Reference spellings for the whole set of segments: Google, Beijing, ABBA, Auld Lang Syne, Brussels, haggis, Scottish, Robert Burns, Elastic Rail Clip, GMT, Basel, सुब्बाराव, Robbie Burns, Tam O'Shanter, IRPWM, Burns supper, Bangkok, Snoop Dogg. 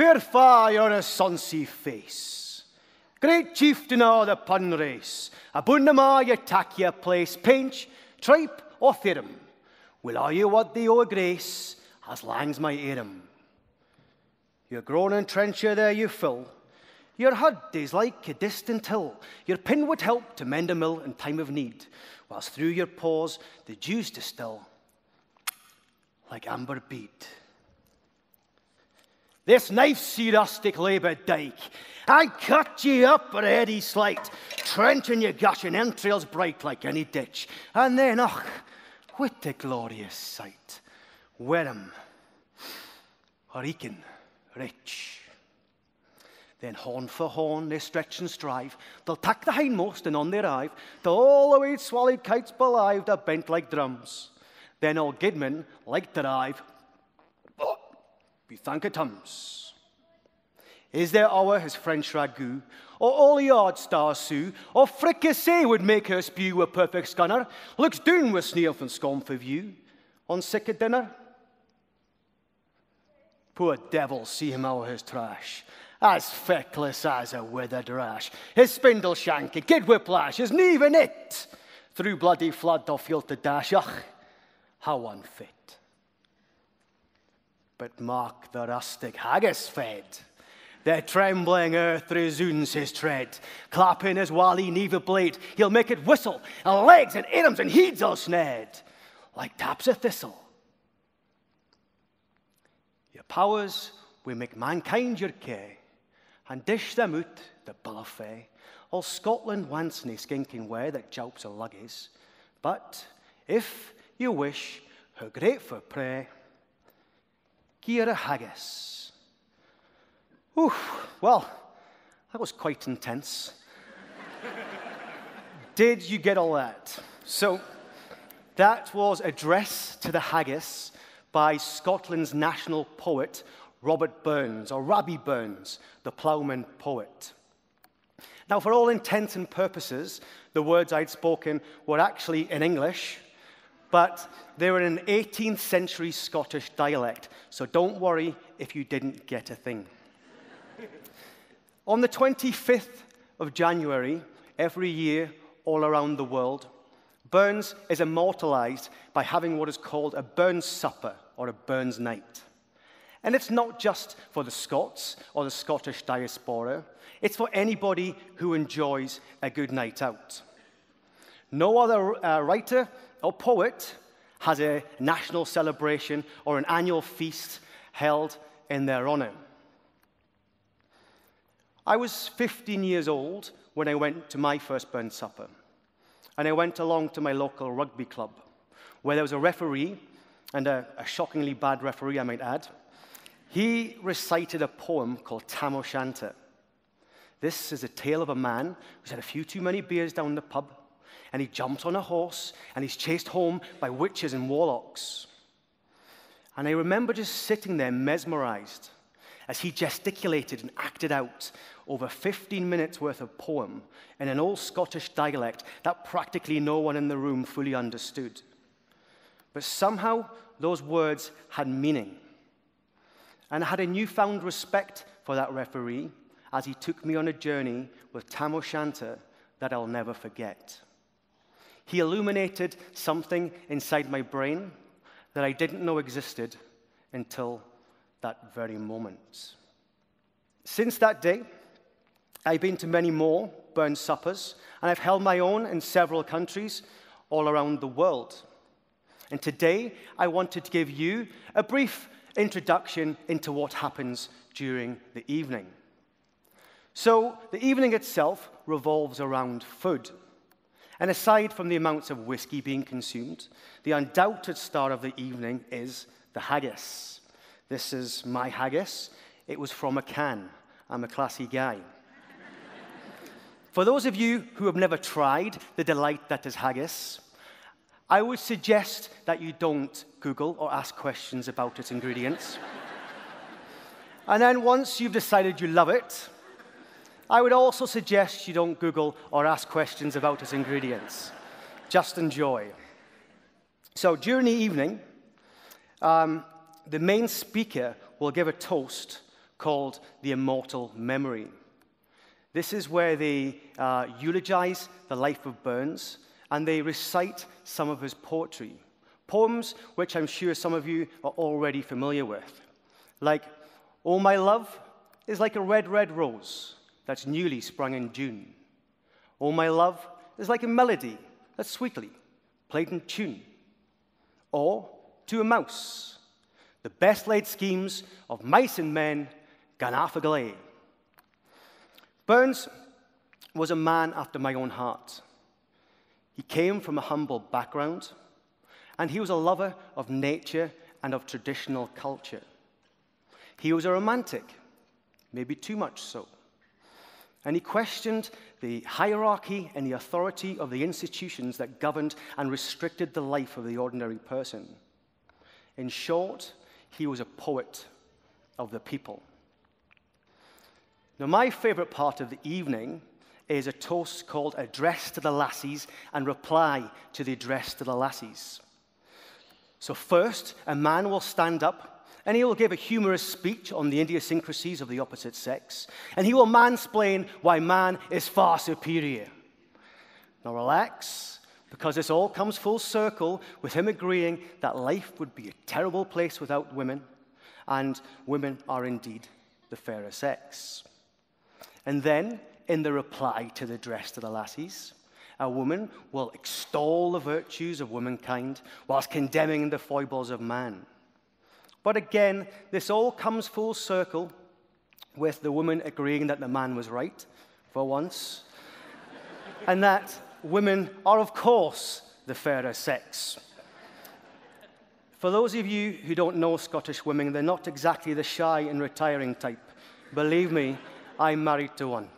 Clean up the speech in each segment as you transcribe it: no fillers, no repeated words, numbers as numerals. Fair fa you're a sonsy face, great chieftain o' the pun race, abune the ma you tak your place, pinch, tripe, or firm, will are you what the old grace, as lang's my earum. Your groaning trencher there you fill, your hud is like a distant hill, your pin would help to mend a mill in time of need, whilst through your paws the dews distill, like amber bead. This knife's ye rustic labour, dyke. I'd cut ye up for eddy slight, trenching your gush and entrails bright like any ditch. And then, och, what a glorious sight, Werham, or Eakin, rich. Then horn for horn they stretch and strive, they'll tack the hindmost and on they arrive, till all the way swallowed kites belived are bent like drums. Then all Gidman like to arrive, we thank a Tums. Is there our his French ragout, or all yard star Sue, or fricassee would make her spew a perfect scunner, looks down with sneer and scorn for view, on sick a dinner? Poor devil, see him our his trash, as feckless as a withered rash, his spindle shank, a gid whiplash, isn't even it, through bloody flood or field to dash, ugh, how unfit. But mark the rustic haggis fed, the trembling earth resumes his tread, clapping his wally knee a blade, he'll make it whistle, and legs and earums and heeds all snared, like taps a thistle. Your powers will make mankind your care, and dish them out the bill of fare. All Scotland wants nae skinking ware that jowps and luggies, but if you wish her grateful prayer, gear a haggis. Oof, well, that was quite intense. Did you get all that? So, that was Address to the Haggis by Scotland's national poet, Robert Burns, or Robbie Burns, the ploughman poet. Now, for all intents and purposes, the words I'd spoken were actually in English, but they were in an 18th century Scottish dialect, so don't worry if you didn't get a thing. On the 25th of January, every year, all around the world, Burns is immortalized by having what is called a Burns supper, or a Burns night. And it's not just for the Scots or the Scottish diaspora, it's for anybody who enjoys a good night out. No other writer or poet has a national celebration or an annual feast held in their honor. I was 15 years old when I went to my first Burns supper, and I went along to my local rugby club, where there was a referee, and a shockingly bad referee, I might add. He recited a poem called Tam O'Shanter. This is a tale of a man who's had a few too many beers down the pub, and he jumps on a horse, and he's chased home by witches and warlocks. And I remember just sitting there mesmerized as he gesticulated and acted out over 15 minutes worth of poem in an old Scottish dialect that practically no one in the room fully understood. But somehow, those words had meaning. And I had a newfound respect for that referee as he took me on a journey with Tam O'Shanter that I'll never forget. He illuminated something inside my brain that I didn't know existed until that very moment. Since that day, I've been to many more Burns suppers, and I've held my own in several countries all around the world. And today, I wanted to give you a brief introduction into what happens during the evening. So, the evening itself revolves around food. And aside from the amounts of whiskey being consumed, the undoubted star of the evening is the haggis. This is my haggis. It was from a can. I'm a classy guy. For those of you who have never tried the delight that is haggis, I would suggest that you don't Google or ask questions about its ingredients. And then once you've decided you love it, I would also suggest you don't Google or ask questions about its ingredients. Just enjoy. So during the evening, the main speaker will give a toast called The Immortal Memory. This is where they eulogize the life of Burns, and they recite some of his poetry, poems which I'm sure some of you are already familiar with, like, "Oh, my love is like a red, red rose that's newly sprung in June. Oh, my love is like a melody that's sweetly played in tune." Or, "To a mouse, the best-laid schemes of mice and men gone half a glade." Burns was a man after my own heart. He came from a humble background, and he was a lover of nature and of traditional culture. He was a romantic, maybe too much so, and he questioned the hierarchy and the authority of the institutions that governed and restricted the life of the ordinary person. In short, he was a poet of the people. Now, my favorite part of the evening is a toast called Address to the Lassies and Reply to the Address to the Lassies. So first, a man will stand up, and he will give a humorous speech on the idiosyncrasies of the opposite sex, and he will mansplain why man is far superior. Now relax, because this all comes full circle with him agreeing that life would be a terrible place without women, and women are indeed the fairer sex. And then, in the reply to the address to the lassies, a woman will extol the virtues of womankind whilst condemning the foibles of man. But again, this all comes full circle with the woman agreeing that the man was right, for once, and that women are, of course, the fairer sex. For those of you who don't know Scottish women, they're not exactly the shy and retiring type. Believe me, I'm married to one.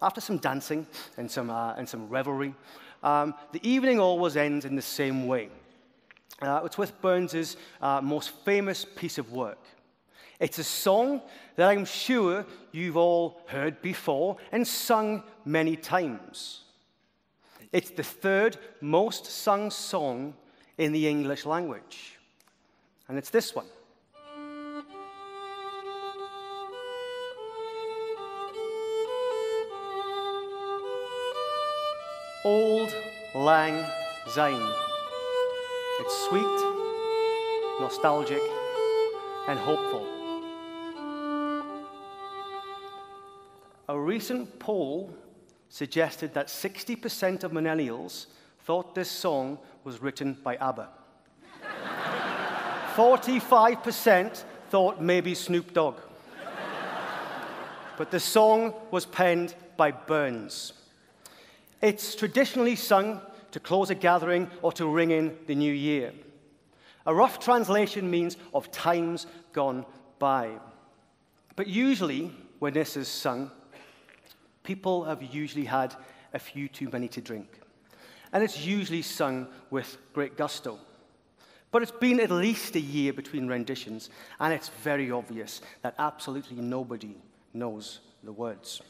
After some dancing and some revelry, the evening always ends in the same way. It's with Burns' most famous piece of work. It's a song that I'm sure you've all heard before and sung many times. It's the third most sung song in the English language, and it's this one. Auld Lang Syne. It's sweet, nostalgic, and hopeful. A recent poll suggested that 60% of millennials thought this song was written by ABBA. 45% thought maybe Snoop Dogg. But the song was penned by Burns. It's traditionally sung to close a gathering, or to ring in the new year. A rough translation means of times gone by. But usually, when this is sung, people have usually had a few too many to drink. And it's usually sung with great gusto. But it's been at least a year between renditions, and it's very obvious that absolutely nobody knows the words.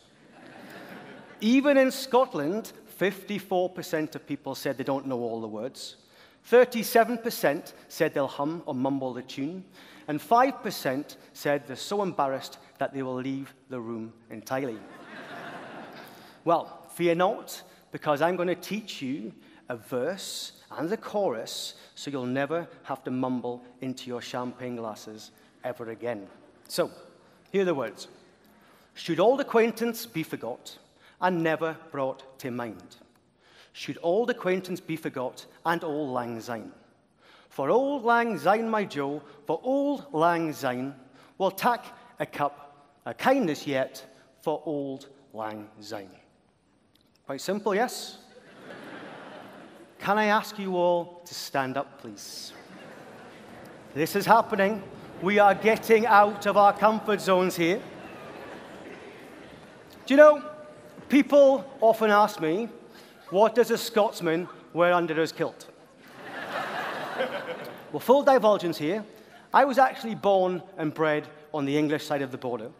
Even in Scotland, 54% of people said they don't know all the words, 37% said they'll hum or mumble the tune, and 5% said they're so embarrassed that they will leave the room entirely. Well, fear not, because I'm going to teach you a verse and the chorus, so you'll never have to mumble into your champagne glasses ever again. So, here are the words. Should old acquaintance be forgot, and never brought to mind. Should old acquaintance be forgot, and Auld Lang Syne. For Auld Lang Syne, my jo, for Auld Lang Syne, we'll tack a cup of kindness yet for Auld Lang Syne. Quite simple, yes? Can I ask you all to stand up, please? This is happening. We are getting out of our comfort zones here. Do you know, people often ask me, what does a Scotsman wear under his kilt? Well, full divulgence here. I was actually born and bred on the English side of the border.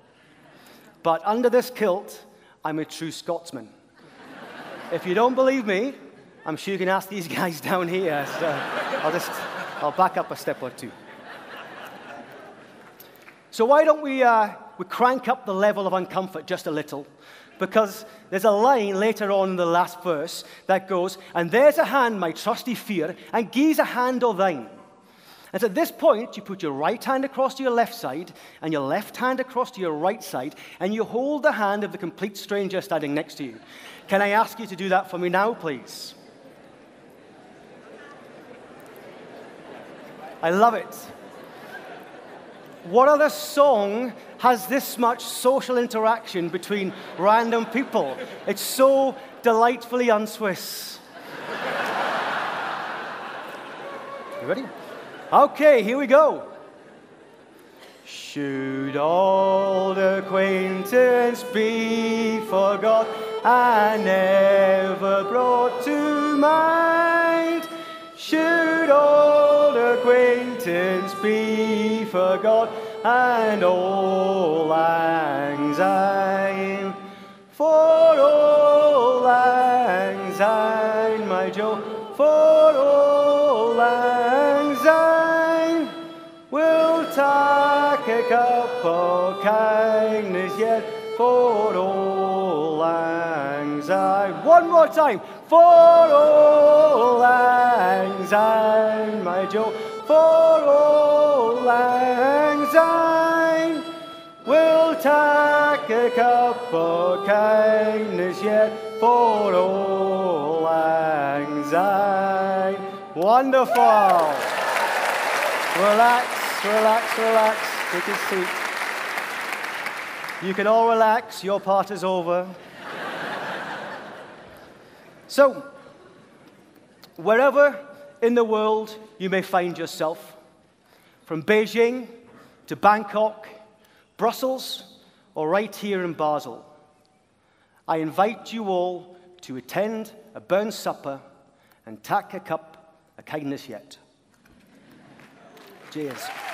But under this kilt, I'm a true Scotsman. If you don't believe me, I'm sure you can ask these guys down here. So I'll back up a step or two. So why don't we crank up the level of uncomfort just a little? Because there's a line later on in the last verse that goes, "And there's a hand, my trusty fear, and gie's a hand o' thine." And at this point, you put your right hand across to your left side and your left hand across to your right side, and you hold the hand of the complete stranger standing next to you. Can I ask you to do that for me now, please? I love it. What other song has this much social interaction between random people? It's so delightfully un-Swiss. You ready? Okay, here we go. Should old acquaintance be forgot and never brought to mind? Should old acquaintance be forgot and auld lang syne? For auld lang syne, my jo, for auld lang syne, we'll tak a cup of kindness yet for auld lang syne. One more time. For auld lang syne, my jo, for auld lang syne, we'll tak a cup of kindness yet for auld lang syne. Wonderful. Relax, relax, relax. Take a seat. You can all relax. Your part is over. So, wherever in the world you may find yourself, from Beijing to Bangkok, Brussels, or right here in Basel, I invite you all to attend a Burns supper and tak a cup of kindness yet. Cheers.